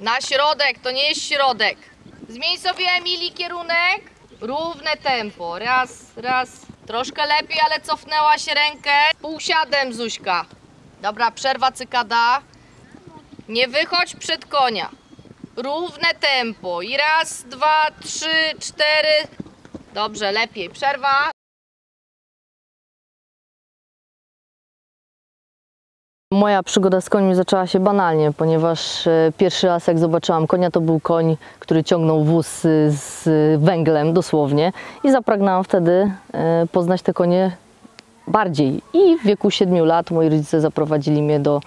Na środek, to nie jest środek. Zmień sobie, Emilii, kierunek. Równe tempo. Raz. Troszkę lepiej, ale cofnęła się rękę. Półsiadem, Zuśka. Dobra, przerwa, cykada. Nie wychodź przed konia. Równe tempo. I 1, 2, 3, 4. Dobrze, lepiej. Przerwa. Moja przygoda z koniem zaczęła się banalnie, ponieważ pierwszy raz jak zobaczyłam konia, to był koń, który ciągnął wóz z węglem dosłownie i zapragnęłam wtedy poznać te konie bardziej. I w wieku 7 lat moi rodzice zaprowadzili mnie do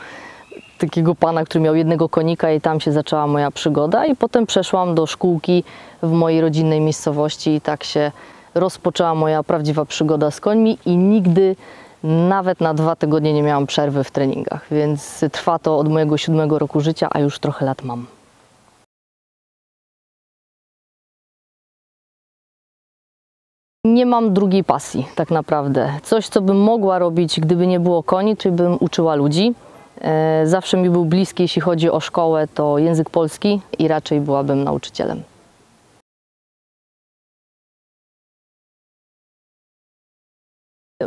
takiego pana, który miał jednego konika i tam się zaczęła moja przygoda i potem przeszłam do szkółki w mojej rodzinnej miejscowości i tak się rozpoczęła moja prawdziwa przygoda z końmi i nigdy nawet na 2 tygodnie nie miałam przerwy w treningach, więc trwa to od mojego 7 roku życia, a już trochę lat mam. Nie mam drugiej pasji tak naprawdę. Coś, co bym mogła robić, gdyby nie było koni, czyli bym uczyła ludzi. Zawsze mi był bliski, jeśli chodzi o szkołę, to język polski i raczej byłabym nauczycielem.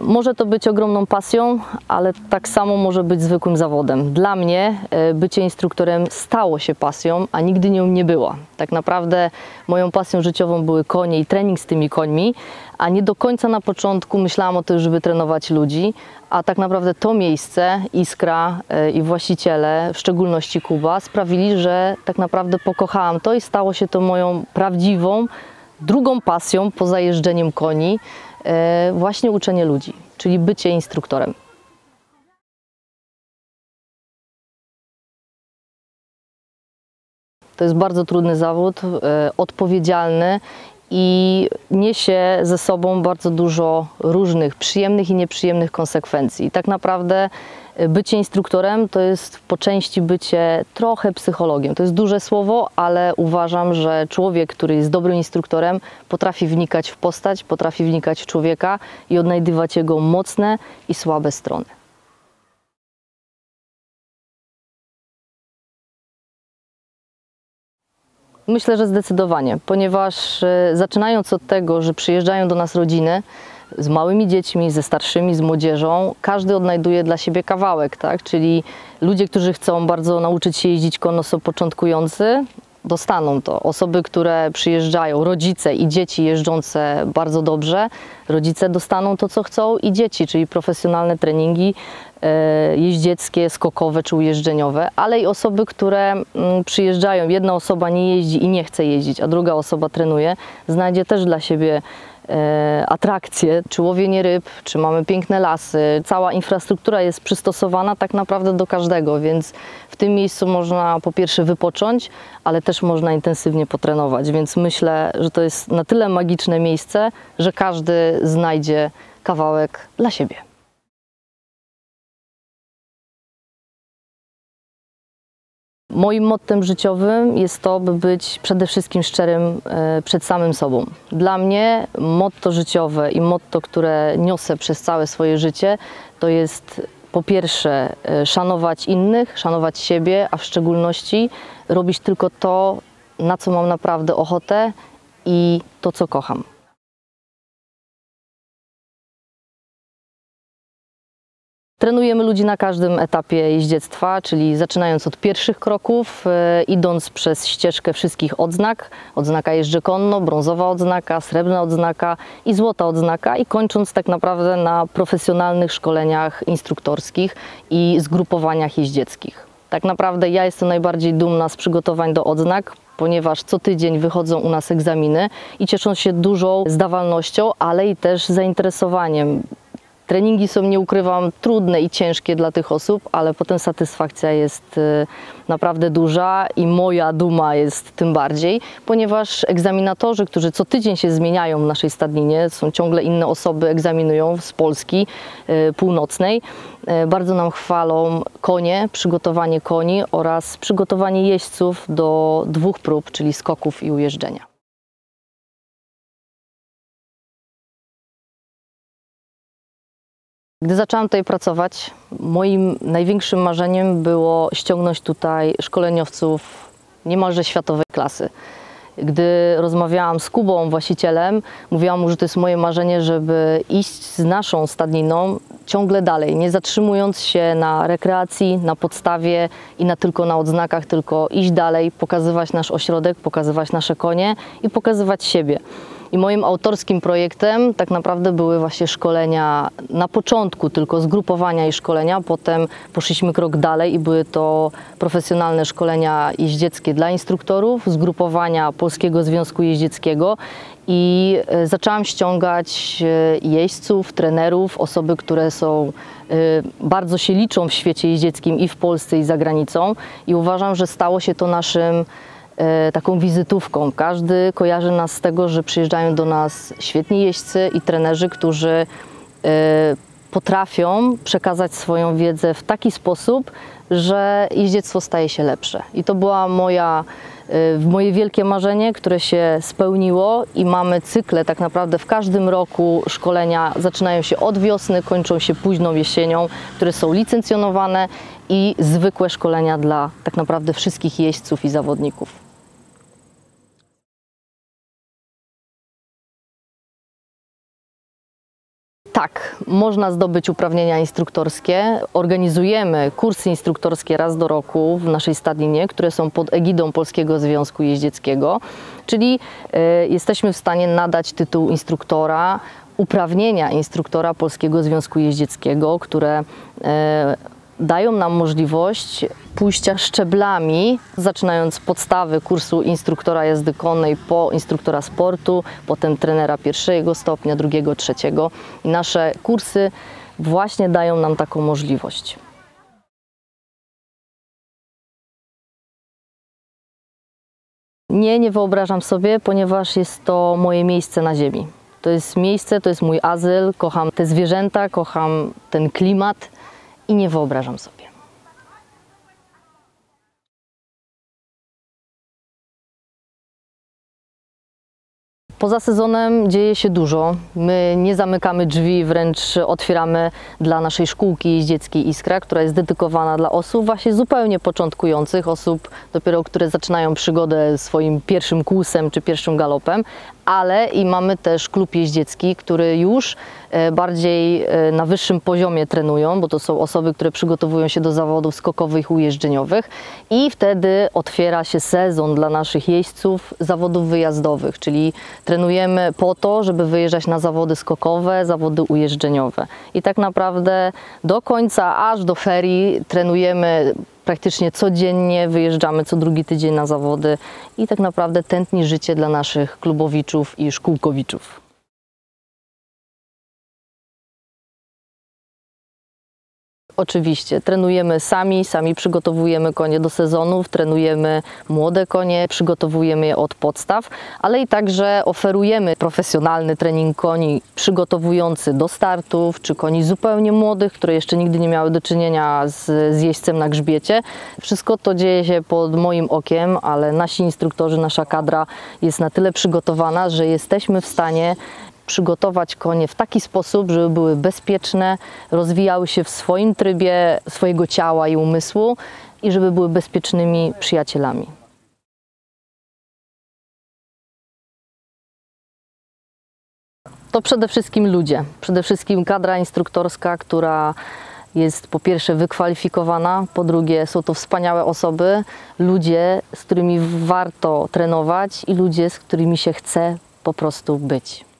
Może to być ogromną pasją, ale tak samo może być zwykłym zawodem. Dla mnie bycie instruktorem stało się pasją, a nigdy nią nie była. Tak naprawdę moją pasją życiową były konie i trening z tymi końmi, a nie do końca na początku myślałam o tym, żeby trenować ludzi, a tak naprawdę to miejsce, Iskra i właściciele, w szczególności Kuba, sprawili, że tak naprawdę pokochałam to i stało się to moją prawdziwą, drugą pasją poza jeżdżeniem koni. Właśnie uczenie ludzi, czyli bycie instruktorem. To jest bardzo trudny zawód, odpowiedzialny i niesie ze sobą bardzo dużo różnych przyjemnych i nieprzyjemnych konsekwencji. I tak naprawdę bycie instruktorem to jest po części bycie trochę psychologiem. To jest duże słowo, ale uważam, że człowiek, który jest dobrym instruktorem, potrafi wnikać w postać, potrafi wnikać w człowieka i odnajdywać jego mocne i słabe strony. Myślę, że zdecydowanie, ponieważ zaczynając od tego, że przyjeżdżają do nas rodziny, z małymi dziećmi, ze starszymi, z młodzieżą, każdy odnajduje dla siebie kawałek, tak? Czyli ludzie, którzy chcą bardzo nauczyć się jeździć konno, są początkujący, dostaną to. Osoby, które przyjeżdżają, rodzice i dzieci jeżdżące bardzo dobrze, rodzice dostaną to, co chcą i dzieci, czyli profesjonalne treningi jeździeckie, skokowe czy ujeżdżeniowe, ale i osoby, które przyjeżdżają. Jedna osoba nie jeździ i nie chce jeździć, a druga osoba trenuje, znajdzie też dla siebie atrakcje, czy łowienie ryb, czy mamy piękne lasy. Cała infrastruktura jest przystosowana tak naprawdę do każdego, więc w tym miejscu można po pierwsze wypocząć, ale też można intensywnie potrenować, więc myślę, że to jest na tyle magiczne miejsce, że każdy znajdzie kawałek dla siebie. Moim mottem życiowym jest to, by być przede wszystkim szczerym przed samym sobą. Dla mnie motto życiowe i motto, które niosę przez całe swoje życie, to jest po pierwsze szanować innych, szanować siebie, a w szczególności robić tylko to, na co mam naprawdę ochotę i to, co kocham. Trenujemy ludzi na każdym etapie jeździectwa, czyli zaczynając od pierwszych kroków, idąc przez ścieżkę wszystkich odznak. Odznaka jeżdży konno, brązowa odznaka, srebrna odznaka i złota odznaka i kończąc tak naprawdę na profesjonalnych szkoleniach instruktorskich i zgrupowaniach jeździeckich. Tak naprawdę ja jestem najbardziej dumna z przygotowań do odznak, ponieważ co tydzień wychodzą u nas egzaminy i cieszą się dużą zdawalnością, ale i też zainteresowaniem. Treningi są, nie ukrywam, trudne i ciężkie dla tych osób, ale potem satysfakcja jest naprawdę duża i moja duma jest tym bardziej, ponieważ egzaminatorzy, którzy co tydzień się zmieniają w naszej stadninie, są ciągle inne osoby, egzaminują z Polski Północnej, bardzo nam chwalą konie, przygotowanie koni oraz przygotowanie jeźdźców do 2 prób, czyli skoków i ujeżdżenia. Gdy zaczęłam tutaj pracować, moim największym marzeniem było ściągnąć tutaj szkoleniowców niemalże światowej klasy. Gdy rozmawiałam z Kubą, właścicielem, mówiłam mu, że to jest moje marzenie, żeby iść z naszą stadniną ciągle dalej, nie zatrzymując się na rekreacji, na podstawie i na odznakach, tylko iść dalej, pokazywać nasz ośrodek, pokazywać nasze konie i pokazywać siebie. I moim autorskim projektem tak naprawdę były właśnie szkolenia na początku, tylko zgrupowania i szkolenia. Potem poszliśmy krok dalej i były to profesjonalne szkolenia jeździeckie dla instruktorów, zgrupowania Polskiego Związku Jeździeckiego. I zaczęłam ściągać jeźdźców, trenerów, osoby, które są bardzo się liczą w świecie jeździeckim i w Polsce, i za granicą. I uważam, że stało się to naszym taką wizytówką. Każdy kojarzy nas z tego, że przyjeżdżają do nas świetni jeźdźcy i trenerzy, którzy potrafią przekazać swoją wiedzę w taki sposób, że jeździectwo staje się lepsze. I to była moje wielkie marzenie, które się spełniło i mamy cykle tak naprawdę w każdym roku. Szkolenia zaczynają się od wiosny, kończą się późną jesienią, które są licencjonowane i zwykłe szkolenia dla tak naprawdę wszystkich jeźdźców i zawodników. Tak, można zdobyć uprawnienia instruktorskie. Organizujemy kursy instruktorskie raz do roku w naszej stadninie, które są pod egidą Polskiego Związku Jeździeckiego, czyli jesteśmy w stanie nadać tytuł instruktora, uprawnienia instruktora Polskiego Związku Jeździeckiego, które dają nam możliwość pójścia szczeblami, zaczynając podstawy kursu instruktora jazdy konnej po instruktora sportu, potem trenera pierwszego stopnia, drugiego, trzeciego. I nasze kursy właśnie dają nam taką możliwość. Nie, nie wyobrażam sobie, ponieważ jest to moje miejsce na ziemi. To jest miejsce, to jest mój azyl, kocham te zwierzęta, kocham ten klimat. I nie wyobrażam sobie. Poza sezonem dzieje się dużo. My nie zamykamy drzwi, wręcz otwieramy dla naszej szkółki jeździeckiej Iskra, która jest dedykowana dla osób właśnie zupełnie początkujących, osób dopiero, które zaczynają przygodę swoim pierwszym kłusem czy pierwszym galopem, ale i mamy też klub jeździecki, który już bardziej na wyższym poziomie trenują, bo to są osoby, które przygotowują się do zawodów skokowych, ujeżdżeniowych i wtedy otwiera się sezon dla naszych jeźdźców zawodów wyjazdowych, czyli trenujemy po to, żeby wyjeżdżać na zawody skokowe, zawody ujeżdżeniowe. I tak naprawdę do końca, aż do ferii trenujemy praktycznie codziennie, wyjeżdżamy co drugi tydzień na zawody i tak naprawdę tętni życie dla naszych klubowiczów i szkółkowiczów. Oczywiście, trenujemy sami przygotowujemy konie do sezonów, trenujemy młode konie, przygotowujemy je od podstaw, ale i także oferujemy profesjonalny trening koni przygotowujący do startów, czy koni zupełnie młodych, które jeszcze nigdy nie miały do czynienia z jeźdźcem na grzbiecie. Wszystko to dzieje się pod moim okiem, ale nasi instruktorzy, nasza kadra jest na tyle przygotowana, że jesteśmy w stanie przygotować konie w taki sposób, żeby były bezpieczne, rozwijały się w swoim trybie swojego ciała i umysłu i żeby były bezpiecznymi przyjacielami. To przede wszystkim ludzie, przede wszystkim kadra instruktorska, która jest po pierwsze wykwalifikowana, po drugie są to wspaniałe osoby, ludzie, z którymi warto trenować i ludzie, z którymi się chce po prostu być.